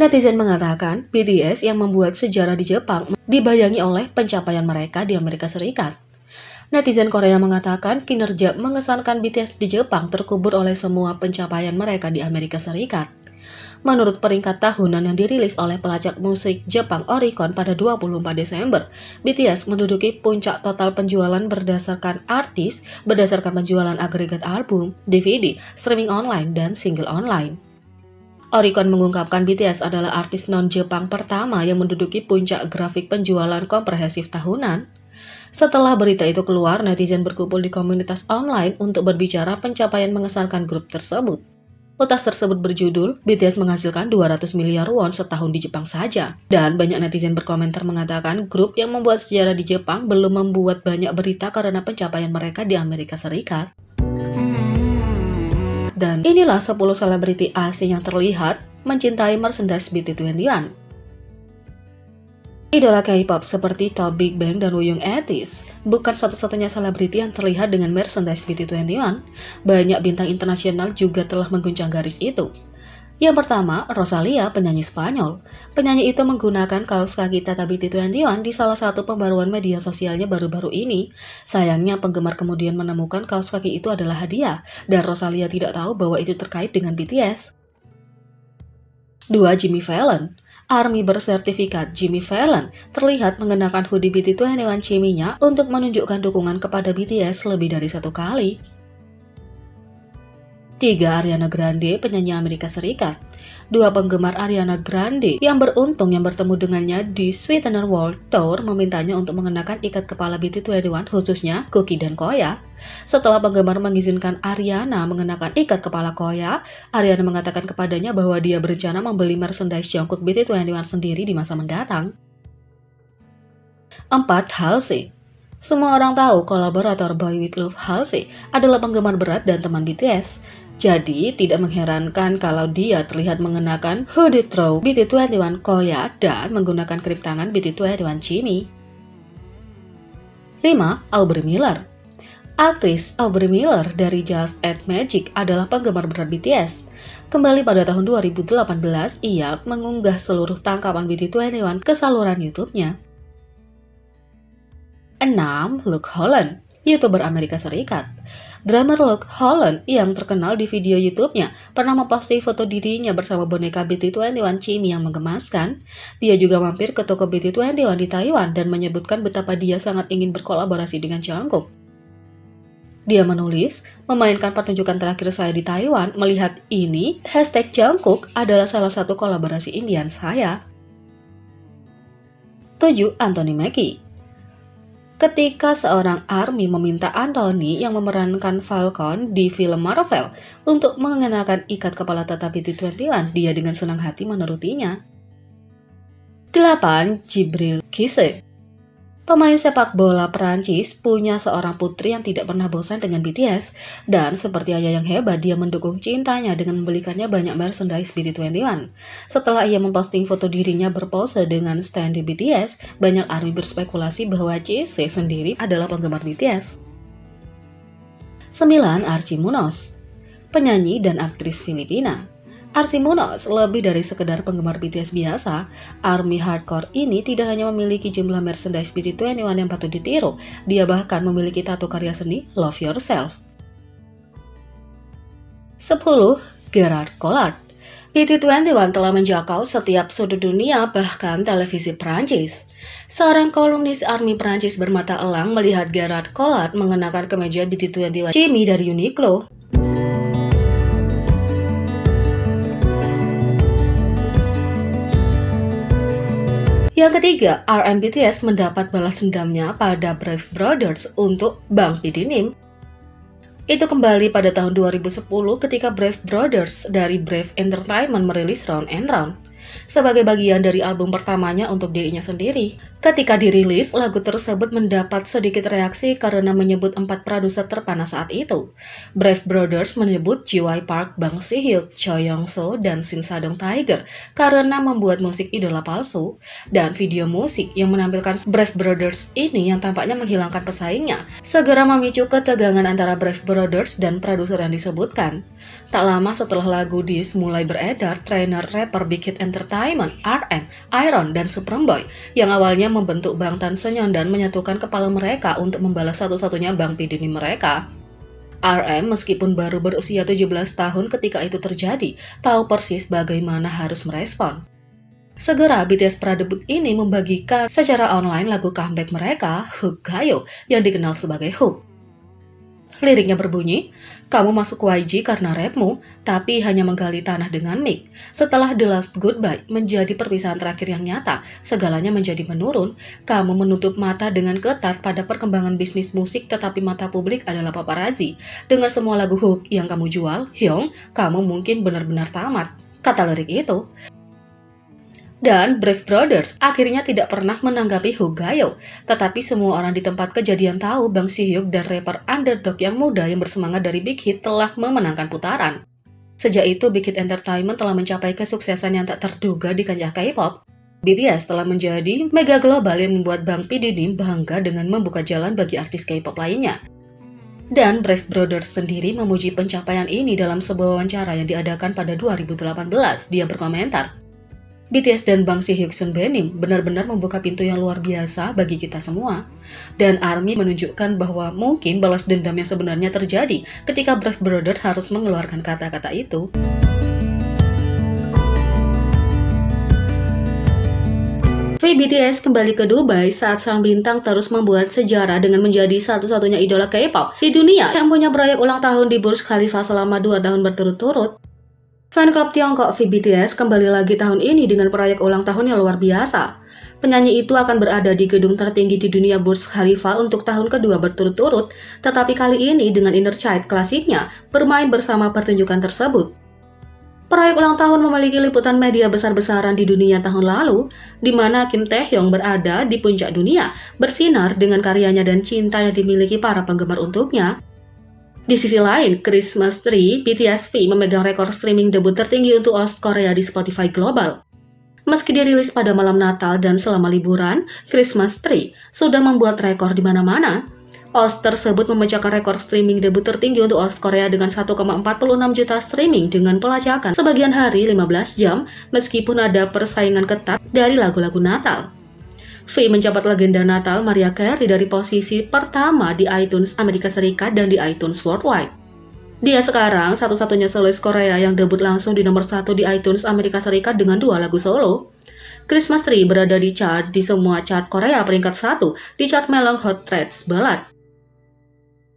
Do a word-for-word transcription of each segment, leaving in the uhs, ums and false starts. Netizen mengatakan B T S yang membuat sejarah di Jepang dibayangi oleh pencapaian mereka di Amerika Serikat. Netizen Korea mengatakan kinerja mengesankan B T S di Jepang terkubur oleh semua pencapaian mereka di Amerika Serikat. Menurut peringkat tahunan yang dirilis oleh pelacak musik Jepang Oricon pada dua puluh empat Desember, B T S menduduki puncak total penjualan berdasarkan artis, berdasarkan penjualan agregat album, D V D, streaming online, dan single online. Oricon mengungkapkan B T S adalah artis non-Jepang pertama yang menduduki puncak grafik penjualan komprehensif tahunan. Setelah berita itu keluar, netizen berkumpul di komunitas online untuk berbicara pencapaian mengesankan grup tersebut. Utas tersebut berjudul, B T S menghasilkan dua ratus miliar won setahun di Jepang saja. Dan banyak netizen berkomentar mengatakan grup yang membuat sejarah di Jepang belum membuat banyak berita karena pencapaian mereka di Amerika Serikat. Dan inilah sepuluh selebriti asing yang terlihat mencintai merchandise B T twenty-one. Idola K-pop seperti Top Big Bang dan Woo Young Etis bukan satu-satunya selebriti yang terlihat dengan merchandise B T twenty-one. Banyak bintang internasional juga telah mengguncang garis itu. Yang pertama, Rosalia, penyanyi Spanyol. Penyanyi itu menggunakan kaos kaki Tata B T twenty-one di salah satu pembaruan media sosialnya baru-baru ini. Sayangnya, penggemar kemudian menemukan kaos kaki itu adalah hadiah, dan Rosalia tidak tahu bahwa itu terkait dengan B T S. Dua, Jimmy Fallon. ARMY bersertifikat Jimmy Fallon terlihat mengenakan hoodie B T twenty-one Jimmy-nya untuk menunjukkan dukungan kepada B T S lebih dari satu kali. Tiga, Ariana Grande, penyanyi Amerika Serikat. Dua penggemar Ariana Grande yang beruntung yang bertemu dengannya di Sweetener World Tour memintanya untuk mengenakan ikat kepala B T twenty-one khususnya Cookie dan Koya. Setelah penggemar mengizinkan Ariana mengenakan ikat kepala Koya, Ariana mengatakan kepadanya bahwa dia berencana membeli merchandise Jungkook B T twenty-one sendiri di masa mendatang. Empat, Halsey. Semua orang tahu kolaborator Boy With Love Halsey adalah penggemar berat dan teman B T S. Jadi, tidak mengherankan kalau dia terlihat mengenakan hoodie throw B T twenty-one Koya dan menggunakan krim tangan B T twenty-one Jimmy. Lima, Aubrey Miller. Aktris Aubrey Miller dari Just Add Magic adalah penggemar berat B T S. Kembali pada tahun dua ribu delapan belas, ia mengunggah seluruh tangkapan B T twenty-one ke saluran YouTube-nya. Enam, Luke Holland, YouTuber Amerika Serikat. Drummer Luke Holland yang terkenal di video YouTube-nya pernah memposting foto dirinya bersama boneka B T twenty-one Jimmy yang menggemaskan. Dia juga mampir ke toko B T twenty-one di Taiwan dan menyebutkan betapa dia sangat ingin berkolaborasi dengan Jungkook. Dia menulis, memainkan pertunjukan terakhir saya di Taiwan, melihat ini, hashtag Jungkook adalah salah satu kolaborasi impian saya. Tujuh, Anthony Mackie. Ketika seorang ARMY meminta Anthony yang memerankan Falcon di film Marvel untuk mengenakan ikat kepala Tata B T twenty-one, dia dengan senang hati menurutinya. Delapan, Jibril Cissé. Pemain sepak bola Perancis punya seorang putri yang tidak pernah bosan dengan B T S, dan seperti ayah yang hebat, dia mendukung cintanya dengan membelikannya banyak merchandise B T twenty-one. Setelah ia memposting foto dirinya berpose dengan stand di B T S, banyak ARMY berspekulasi bahwa Cissé sendiri adalah penggemar B T S. Sembilan, Archie Munoz, penyanyi dan aktris Filipina. Archie Munoz lebih dari sekedar penggemar B T S biasa. ARMY Hardcore ini tidak hanya memiliki jumlah merchandise B T twenty-one yang patut ditiru, dia bahkan memiliki tato karya seni Love Yourself. Sepuluh. Gerard Collard. B T twenty-one telah menjangkau setiap sudut dunia, bahkan televisi Perancis. Seorang kolumnis ARMY Perancis bermata elang melihat Gerard Collard mengenakan kemeja B T twenty-one Jimmy dari Uniqlo. Yang ketiga, R M B T S mendapat balas dendamnya pada Brave Brothers untuk Bang Pidinim. Itu kembali pada tahun dua ribu sepuluh ketika Brave Brothers dari Brave Entertainment merilis Round and Round sebagai bagian dari album pertamanya untuk dirinya sendiri. Ketika dirilis, lagu tersebut mendapat sedikit reaksi karena menyebut empat produser terpanas saat itu. Brave Brothers menyebut Ji-Wai Park, Bang Si-hyuk, Choi Young-soo, dan Shin Sadong Tiger karena membuat musik idola palsu. Dan video musik yang menampilkan Brave Brothers ini yang tampaknya menghilangkan pesaingnya segera memicu ketegangan antara Brave Brothers dan produser yang disebutkan. Tak lama setelah lagu Dis mulai beredar, trainer rapper Big Hit Entertainment Entertainment, R M, Iron, dan Superboy yang awalnya membentuk Bank Tansenyeon dan menyatukan kepala mereka untuk membalas satu-satunya Bank Pidini mereka. R M meskipun baru berusia tujuh belas tahun ketika itu terjadi, tahu persis bagaimana harus merespon. Segera B T S pradebut ini membagikan secara online lagu comeback mereka, Hook Gayo, yang dikenal sebagai Hook. Liriknya berbunyi, kamu masuk Y G karena rapmu, tapi hanya menggali tanah dengan mic. Setelah The Last Goodbye menjadi perpisahan terakhir yang nyata, segalanya menjadi menurun, kamu menutup mata dengan ketat pada perkembangan bisnis musik tetapi mata publik adalah paparazi. Dengan semua lagu Hook yang kamu jual, Hyung, kamu mungkin benar-benar tamat, kata lirik itu. Dan Brave Brothers akhirnya tidak pernah menanggapi Hook Gayo, tetapi semua orang di tempat kejadian tahu Bang Sihyuk dan rapper underdog yang muda yang bersemangat dari Big Hit telah memenangkan putaran. Sejak itu Big Hit Entertainment telah mencapai kesuksesan yang tak terduga di kancah K-pop. B T S telah menjadi mega global yang membuat Bang P D D bangga dengan membuka jalan bagi artis K-pop lainnya. Dan Brave Brothers sendiri memuji pencapaian ini dalam sebuah wawancara yang diadakan pada dua ribu delapan belas. Dia berkomentar, B T S dan Bang Sihyuk Sunbenim benar-benar membuka pintu yang luar biasa bagi kita semua. Dan ARMY menunjukkan bahwa mungkin balas dendam yang sebenarnya terjadi ketika Brave Brothers harus mengeluarkan kata-kata itu. Free B T S kembali ke Dubai saat sang bintang terus membuat sejarah dengan menjadi satu-satunya idola K-pop di dunia yang punya proyek ulang tahun di Burj Khalifa selama dua tahun berturut-turut. Fan klub Tiongkok V B T S kembali lagi tahun ini dengan proyek ulang tahun yang luar biasa. Penyanyi itu akan berada di gedung tertinggi di dunia Burj Khalifa untuk tahun kedua berturut-turut, tetapi kali ini dengan inner child klasiknya bermain bersama pertunjukan tersebut. Proyek ulang tahun memiliki liputan media besar-besaran di dunia tahun lalu, di mana Kim Taehyung berada di puncak dunia, bersinar dengan karyanya dan cinta yang dimiliki para penggemar untuknya. Di sisi lain, Christmas Tree B T S V memegang rekor streaming debut tertinggi untuk Aus Korea di Spotify Global. Meski dirilis pada malam Natal dan selama liburan, Christmas Tree sudah membuat rekor di mana-mana. Aus tersebut memecahkan rekor streaming debut tertinggi untuk Aus Korea dengan satu koma empat enam juta streaming dengan pelacakan sebagian hari lima belas jam meskipun ada persaingan ketat dari lagu-lagu Natal. V menjabat legenda Natal Mariah Carey dari posisi pertama di iTunes Amerika Serikat dan di iTunes Worldwide. Dia sekarang satu-satunya solois Korea yang debut langsung di nomor satu di iTunes Amerika Serikat dengan dua lagu solo. Christmas Tree berada di chart di semua chart Korea peringkat satu di chart Melon Hot Tracks Ballad.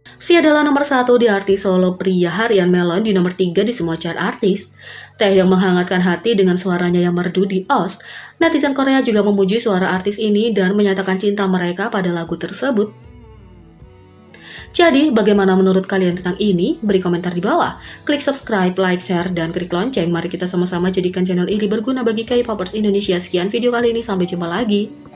V adalah nomor satu di artis solo pria harian Melon di nomor tiga di semua chart artis. Taehyung menghangatkan hati dengan suaranya yang merdu di Oz. Netizen Korea juga memuji suara artis ini dan menyatakan cinta mereka pada lagu tersebut. Jadi, bagaimana menurut kalian tentang ini? Beri komentar di bawah. Klik subscribe, like, share, dan klik lonceng. Mari kita sama-sama jadikan channel ini berguna bagi K-popers Indonesia. Sekian video kali ini, sampai jumpa lagi.